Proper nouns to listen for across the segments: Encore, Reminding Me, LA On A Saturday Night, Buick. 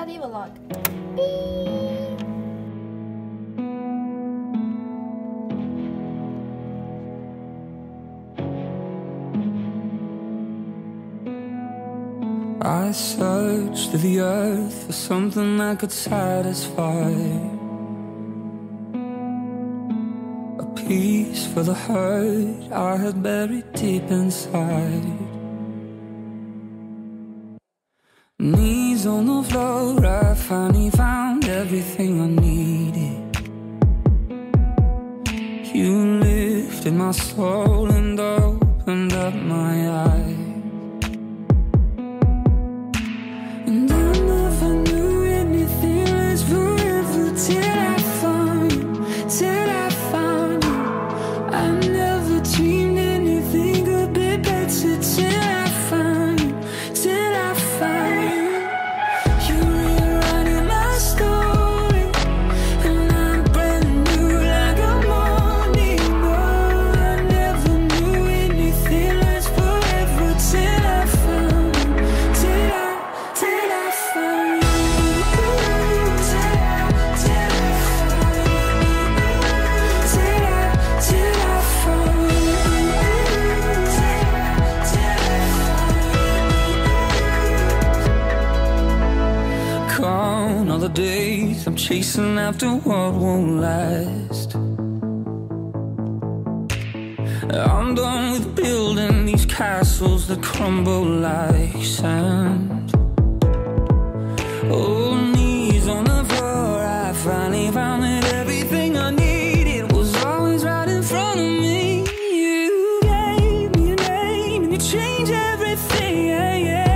study vlog. Beep. I searched the earth for something that could satisfy, a peace for the hurt I had buried deep inside. Knees on the floor, I finally found everything I needed. You lifted my soul and opened up my eyes. All the days I'm chasing after what won't last. I'm done with building these castles that crumble like sand. Oh, knees on the floor, I finally found that everything I needed was always right in front of me. You gave me your name and you changed everything, yeah, yeah.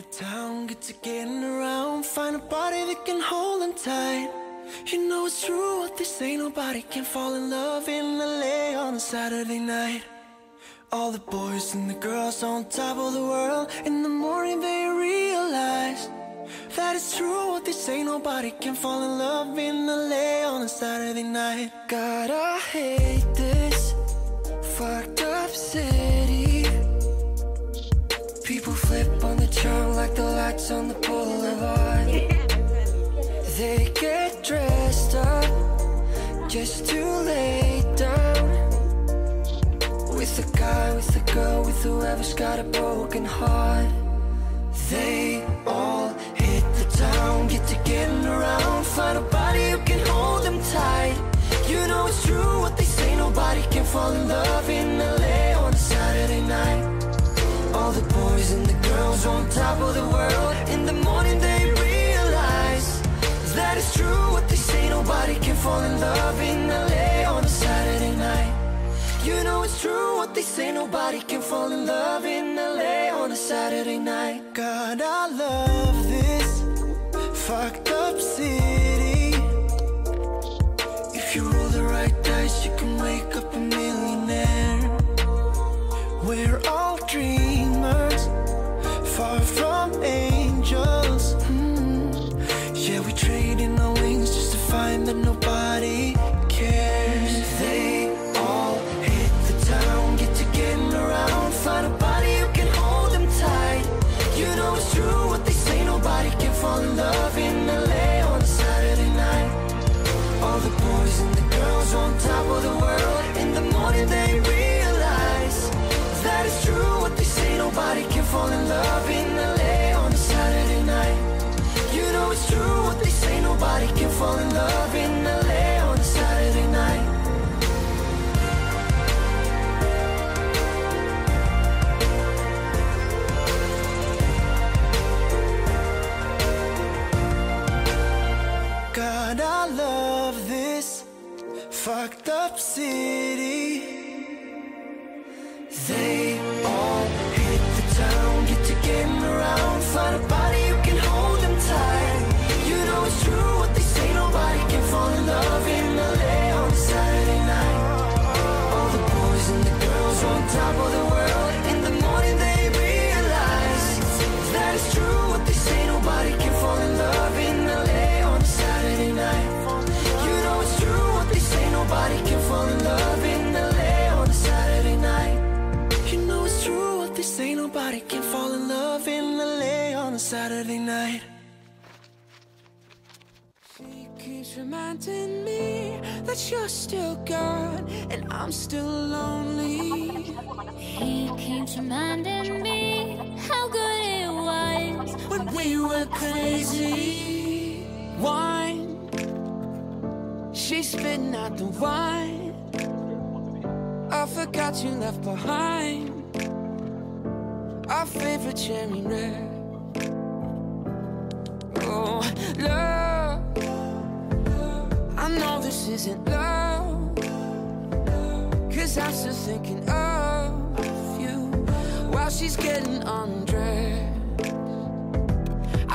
The town gets to getting around, find a body that can hold them tight. You know it's true what they say, nobody can fall in love in LA on a Saturday night. All the boys and the girls on top of the world, in the morning they realize that it's true what they say, nobody can fall in love in LA on a Saturday night. God, I hate this fucked up city. People flip on the charm like the lights on the boulevard. They get dressed up just to lay down with a guy, with a girl, with whoever's got a broken heart. They all hit the town, get to getting around, find a body who can hold them tight. You know it's true what they say, nobody can fall in love in LA on a Saturday night. All the boys and the girls on top of the world, in the morning they realize that it's true what they say. fall in love in LA on a Saturday night. You know it's true what they say, nobody can fall in love in LA on a Saturday night. God, I love this fucked up city. If you roll the right dice, you can wake up a millionaire. We're all dreamers, far from angels. Yeah, we're trading our wings just to find that nobody cares. They all hit the town, get to getting around, find a body who can hold them tight. You know it's true what they say, nobody can fall in love in LA on a Saturday night. All the boys and the girls on top of the world, in the morning they realize that it's true what they say, nobody can fall in love in LA on a Saturday night. You know it's true what they say, nobody can fall in love in LA on a Saturday night. God, I love this fucked up city. They all hit the town, get to getting around, find a body who can hold them tight. You know it's true what they say, nobody can fall in love in LA on a Saturday night. All the boys and the girls on top of the world, in the morning they realize that it's true what they say, nobody can fall in love in LA on a Saturday night. You know it's true what they say, nobody can fall in love in LA on a Saturday night. You know it's true what they say, nobody can fall in love in LA on a Saturday night. She keeps reminding me that you're still gone and I'm still lonely. He keeps reminding me how good it was when we were crazy. Wine, she's spitting out the wine. I forgot you left behind our favorite cherry red. Oh, love, I know this isn't love, 'cause I'm still thinking of you while she's getting undressed.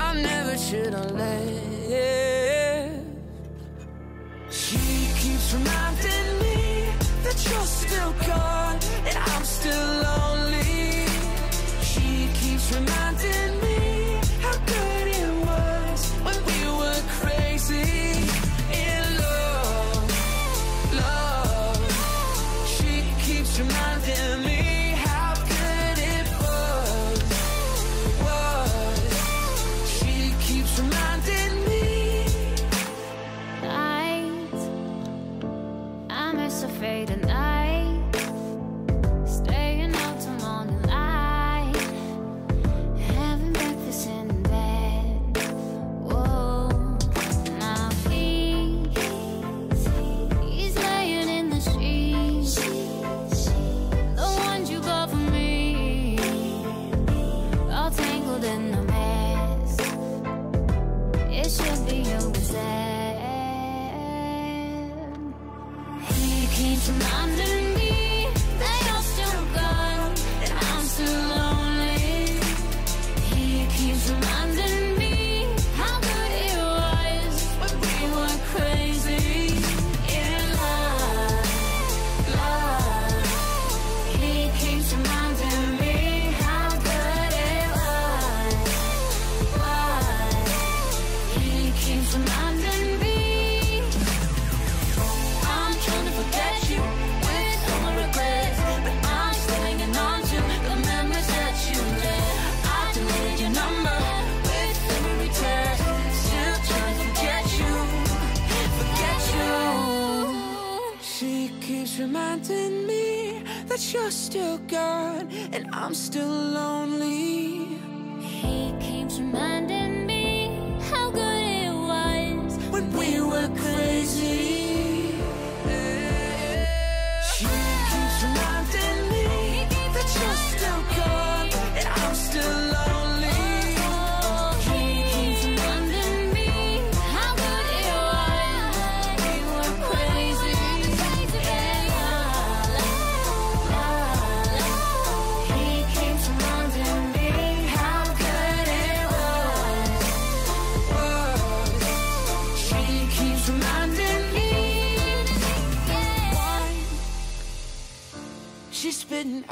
I never should've left. She keeps reminding me that you're still gone and I'm still lonely. She keeps reminding me how good it was when we were crazy in love, love. She keeps reminding me how good it was. She keeps reminding me. Nights, I miss a fade. Reminding me that you're still gone and I'm still lonely. He keeps reminding me how good it was when we were crazy. She keeps reminding me that you're still gone and I'm still lonely. He keeps reminding me how good it was.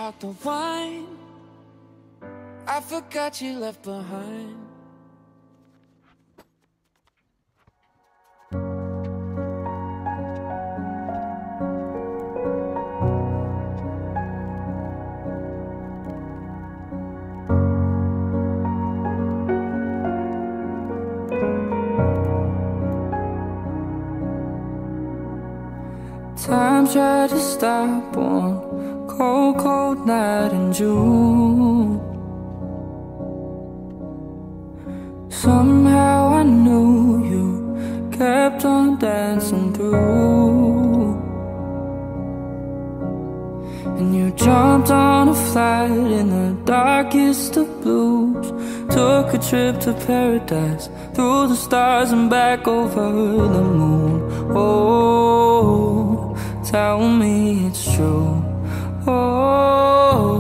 out the wine. I forgot you left behind. Time tried to stop on cold, cold night in June. Somehow I knew you kept on dancing through, and you jumped on a flight in the darkest of blues. Took a trip to paradise, through the stars and back over the moon. Oh, tell me it's true. Oh,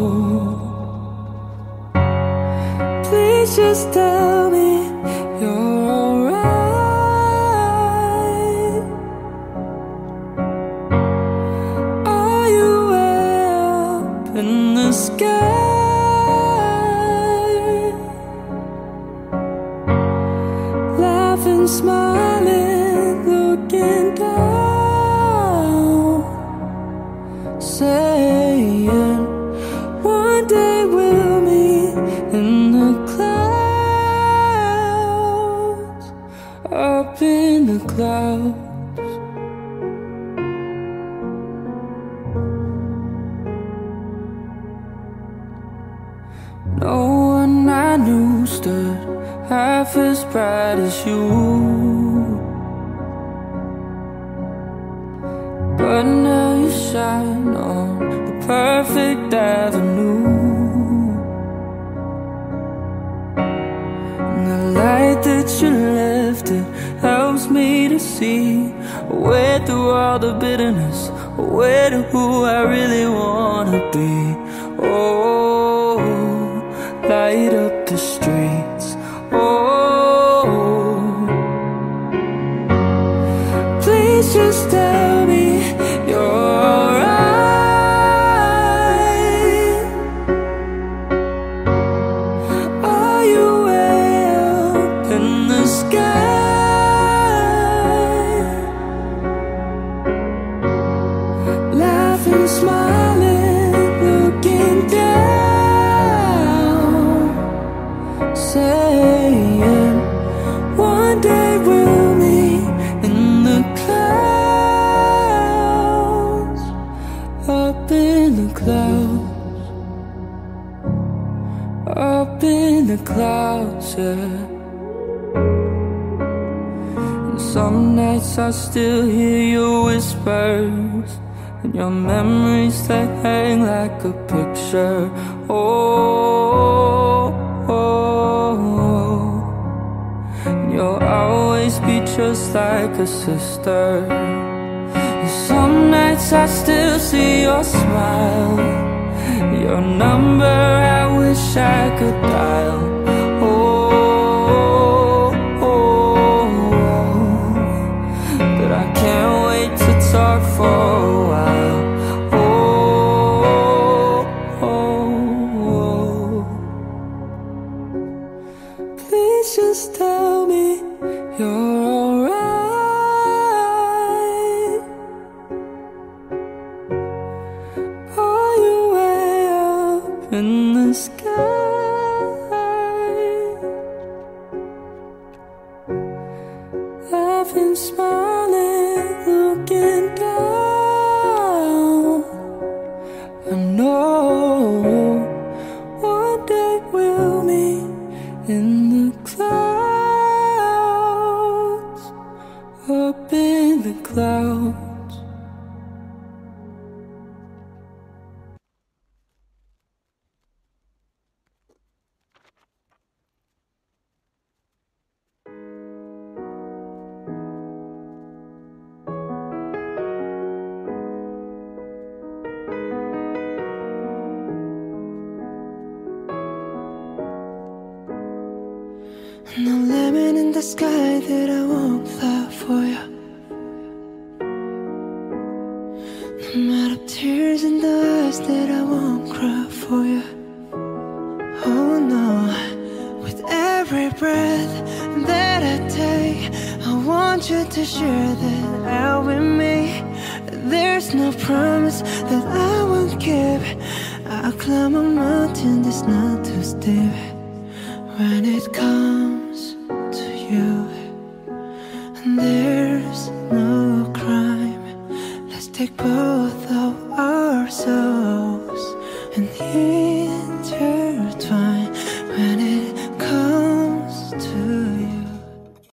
please just tell me you're alright. Are you up in the sky, laughing, smiling, looking down, saying one day we'll meet in the clouds, up in the clouds? No one I knew stood half as bright as you, but now you shine on the perfect avenue, and the light that you left, it helps me to see away through all the bitterness, away to who I really wanna be. Oh, light up the streets. Oh, please just tell me clouds, yeah. And some nights I still hear your whispers and your memories that hang like a picture. Oh, oh, and you'll always be just like a sister. And some nights I still see your smile, your number I wish I could dial. Oh, oh, oh, but I can't wait to talk for a while. Oh, oh, oh, please just tell me you're alright. Are you in the sky, laughing, smiling, looking down? I know one day we'll meet in the clouds, up in the clouds. No lemon in the sky that I won't fly for you. No matter tears in the eyes that I won't cry. you to share that out with me. There's no promise that I won't keep. I'll climb a mountain that's not too steep. When it comes to you, there